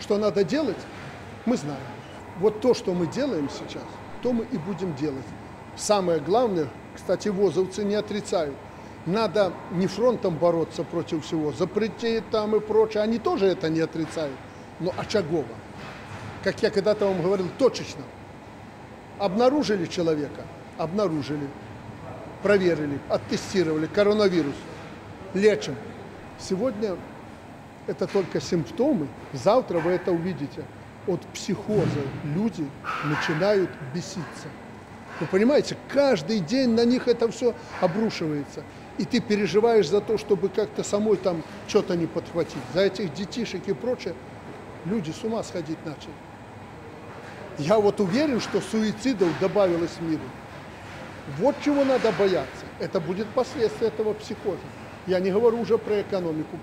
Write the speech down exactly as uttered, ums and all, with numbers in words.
Что надо делать, мы знаем. Вот то, что мы делаем сейчас, то мы и будем делать. Самое главное, кстати, возовцы не отрицают, надо не фронтом бороться против всего, запретить там и прочее, они тоже это не отрицают, но очагово. Как я когда-то вам говорил, точечно. Обнаружили человека? Обнаружили. Проверили, оттестировали, коронавирус. Лечим. Сегодня это только симптомы, завтра вы это увидите. От психоза люди начинают беситься. Вы понимаете, каждый день на них это все обрушивается. И ты переживаешь за то, чтобы как-то самой там что-то не подхватить. За этих детишек и прочее люди с ума сходить начали. Я вот уверен, что суицидов добавилось в мире. Вот чего надо бояться. Это будет последствие этого психоза. Я не говорю уже про экономику,